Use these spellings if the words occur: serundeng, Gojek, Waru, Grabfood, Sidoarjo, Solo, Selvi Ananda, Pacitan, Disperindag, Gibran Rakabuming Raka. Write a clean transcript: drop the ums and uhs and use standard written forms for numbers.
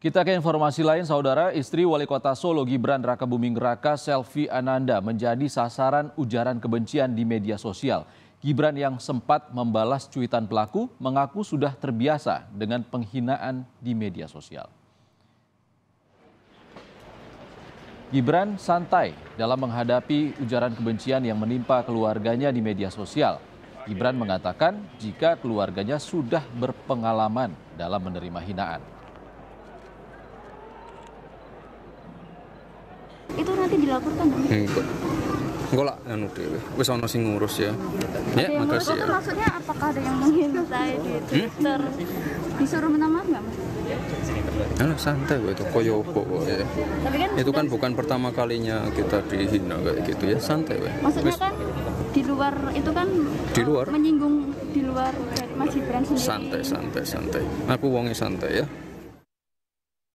Kita ke informasi lain, saudara. Istri Wali Kota Solo Gibran Rakabuming Raka, Selvi Ananda, menjadi sasaran ujaran kebencian di media sosial. Gibran yang sempat membalas cuitan pelaku mengaku sudah terbiasa dengan penghinaan di media sosial. Gibran santai dalam menghadapi ujaran kebencian yang menimpa keluarganya di media sosial. Gibran mengatakan jika keluarganya sudah berpengalaman dalam menerima hinaan. Itu nanti dilaporkan enggak lah anu dhewe wis ana sing ngurus ya. Ya makasih ya. Maksudnya apakah ada yang mengintai di Twitter? Disuruh menamar enggak, Mas? Nah, santai gue itu koyo opo ya. Itu kan bukan pertama kalinya kita dihina kayak gitu ya, santai gue. Maksudnya kan di luar itu kan di luar menyinggung di luar Mas Gibran sendiri. Santai. Aku wonge santai ya.